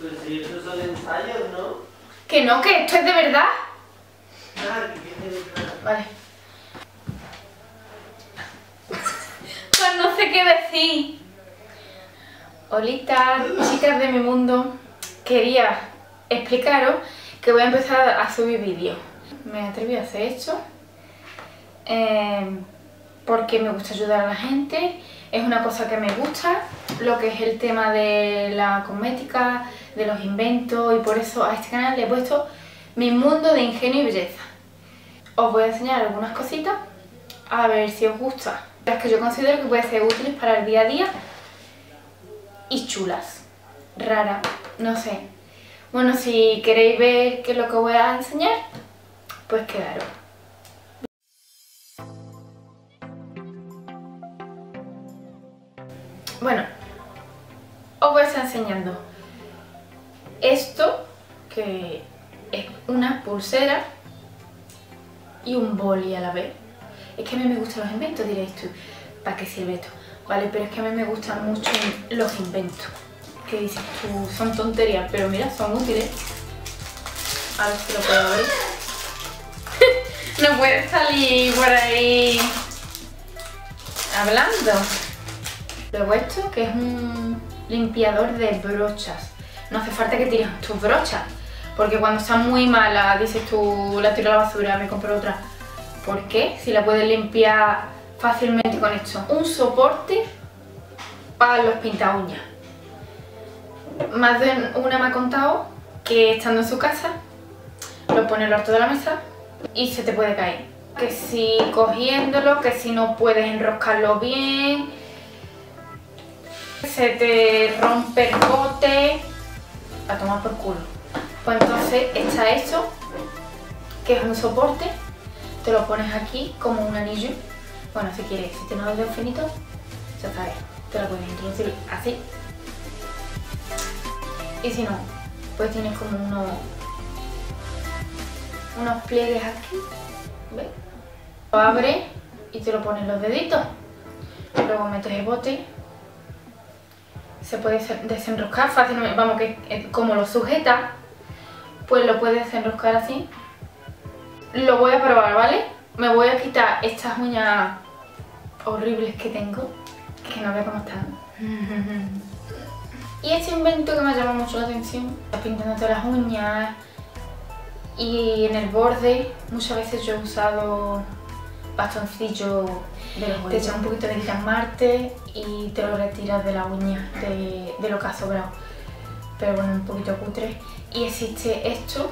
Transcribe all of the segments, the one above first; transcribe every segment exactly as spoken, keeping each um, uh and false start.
Pero si eso son ensayos, ¿no? Que no, que esto es de verdad. Ah, que es de verdad. Vale. Pues no sé qué decir. Holitas, chicas de mi mundo. Quería explicaros que voy a empezar a subir vídeos. Me atreví a hacer esto. Eh, porque me gusta ayudar a la gente. Es una cosa que me gusta, lo que es el tema de la cosmética, de los inventos, y por eso a este canal le he puesto Mi Mundo de Ingenio y Belleza. Os voy a enseñar algunas cositas, a ver si os gusta. Las que yo considero que pueden ser útiles para el día a día y chulas, raras, no sé. Bueno, si queréis ver qué es lo que voy a enseñar, pues quedaros. Bueno, os voy a estar enseñando esto, que es una pulsera y un boli a la vez. Es que a mí me gustan los inventos, diréis tú, ¿para qué sirve esto? Vale, pero es que a mí me gustan mucho los inventos. Que dices tú, son tonterías, pero mira, son útiles. A ver si lo puedo abrir. No puede salir por ahí hablando. Luego esto, que es un limpiador de brochas. No hace falta que tires tus brochas, porque cuando están muy malas, dices tú, la tiro a la basura, me compro otra. ¿Por qué? Si la puedes limpiar fácilmente con esto. Un soporte para los pinta uñas. Más de una me ha contado que estando en su casa, lo pone al lado de la mesa y se te puede caer. Que si cogiéndolo, que si no puedes enroscarlo bien, se te rompe el bote, a tomar por culo. Pues entonces está esto, que es un soporte, te lo pones aquí como un anillo. Bueno, si quieres, si tienes los dedos finitos, ya sabes, te lo puedes introducir así. Y si no, pues tienes como unos, unos pliegues aquí, ¿ves? Lo abres y te lo pones los deditos, luego metes el bote. Se puede desenroscar fácilmente, vamos, que como lo sujeta, pues lo puedes desenroscar así. Lo voy a probar, ¿vale? Me voy a quitar estas uñas horribles que tengo, que no veo cómo están. Y este invento que me ha llamado mucho la atención, pintando todas las uñas y en el borde, muchas veces yo he usado bastoncillo de los, te echas un poquito de diamante y te lo retiras de la uña, de, de lo que ha sobrado, pero bueno, un poquito cutre. Y existe esto.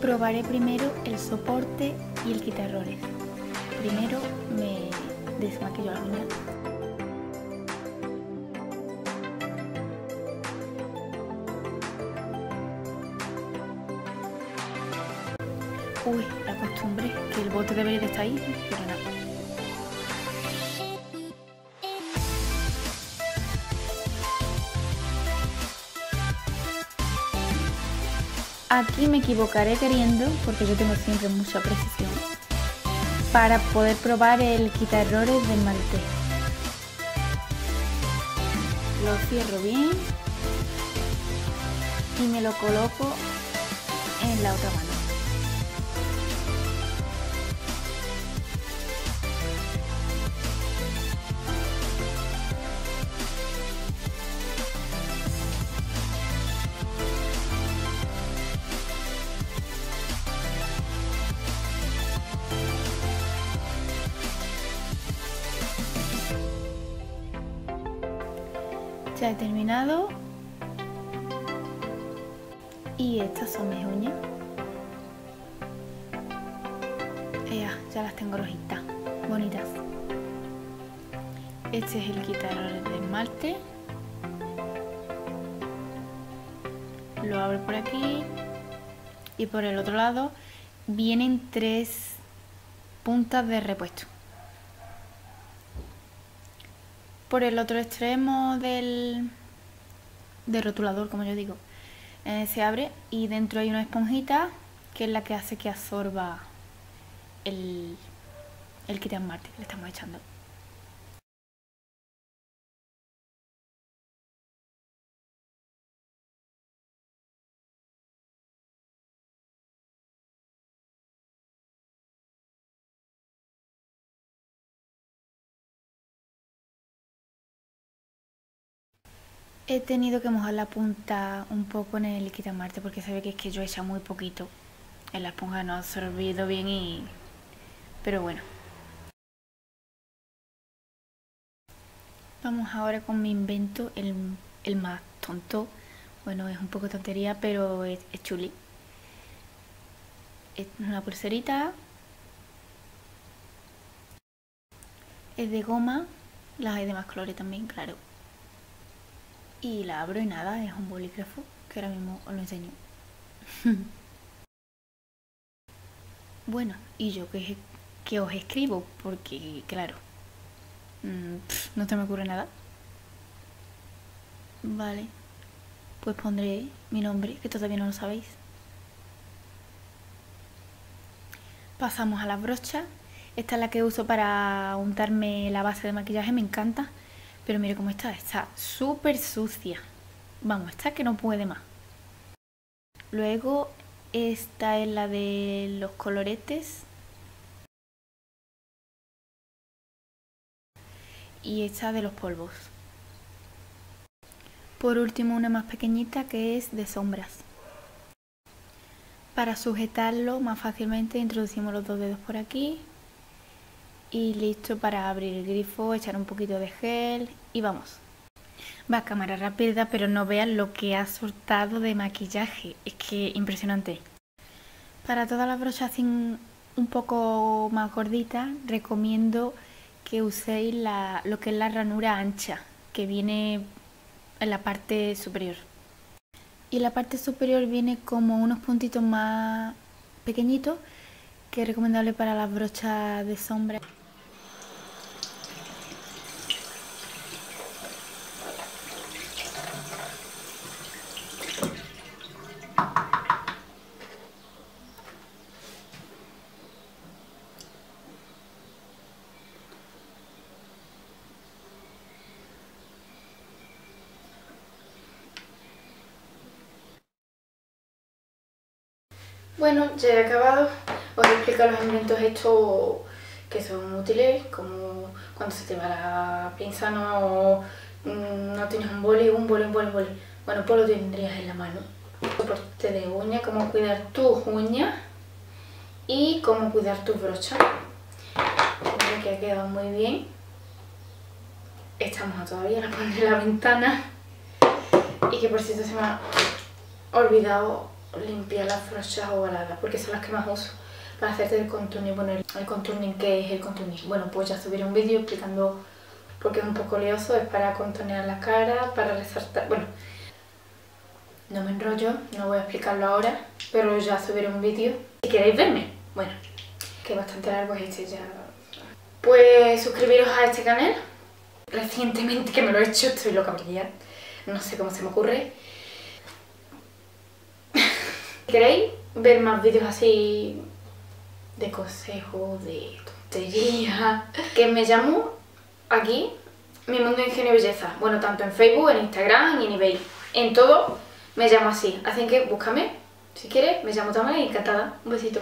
Probaré primero el soporte y el quitarroles. Primero me desmaquillo la uña. Uy, la costumbre, que el bote debería de estar ahí, pero nada. Aquí me equivocaré queriendo, porque yo tengo siempre mucha precisión, para poder probar el quitarrores del malté. Lo cierro bien y me lo coloco en la otra mano. Ya he terminado y estas son mis uñas. Ea, ya las tengo rojitas, bonitas. Este es el quitarrol de esmalte, lo abro por aquí y por el otro lado vienen tres puntas de repuesto. Por el otro extremo del, del rotulador, como yo digo, eh, se abre y dentro hay una esponjita que es la que hace que absorba el, el quitasmarte que le estamos echando. he tenido que mojar la punta un poco en el quitamarte porque se ve que es que yo he echado muy poquito. En la esponja no ha absorbido bien y... pero bueno. Vamos ahora con mi invento, el, el más tonto. Bueno, es un poco tontería, pero es, es chuli. Es una pulserita. Es de goma. Las hay de más colores también, claro. Y la abro y nada, es un bolígrafo que ahora mismo os lo enseño. Bueno, y yo que, que os escribo, porque claro, mmm, pff, no se me ocurre nada. Vale, pues pondré mi nombre, que todavía no lo sabéis. Pasamos a la brocha. Esta es la que uso para untarme la base de maquillaje, me encanta. Pero mire cómo está, está súper sucia. Vamos, está que no puede más. Luego, esta es la de los coloretes. Y esta de los polvos. Por último, una más pequeñita que es de sombras. Para sujetarlo más fácilmente introducimos los dos dedos por aquí. Y listo para abrir el grifo, echar un poquito de gel y vamos. Va a cámara rápida, pero no vean lo que ha soltado de maquillaje. Es que impresionante. Para todas las brochas un poco más gorditas, recomiendo que uséis la, lo que es la ranura ancha, que viene en la parte superior. Y la parte superior viene como unos puntitos más pequeñitos, que es recomendable para las brochas de sombra. Bueno, ya he acabado. Os he explicado los inventos estos que son útiles, como cuando se te va la pinza, no, no tienes un boli, un boli, un boli, un boli. Bueno, pues lo tendrías en la mano. Soporte de uña, cómo cuidar tus uñas y cómo cuidar tus brochas. Creo que ha quedado muy bien. Esta moja todavía la pondré en la ventana. Y que por cierto se me ha olvidado limpiar las brochas ovaladas, porque son las que más uso para hacerte el contouring. Bueno, el contouring, ¿qué es el contouring? Bueno, pues ya subiré un vídeo explicando porque es un poco lioso, es para contonear la cara, para resaltar... bueno, no me enrollo, no voy a explicarlo ahora, pero ya subiré un vídeo si queréis verme. Bueno, que bastante largo es este ya. Pues suscribiros a este canal. Recientemente que me lo he hecho, estoy loca por día, no sé cómo se me ocurre. Si queréis ver más vídeos así de consejos, de tonterías, que me llamo aquí Mi Mundo de Ingenio y Belleza. Bueno, tanto en Facebook, en Instagram y en eBay. En todo me llamo así. Así que búscame. Si quieres, me llamo Tamara y encantada. Un besito.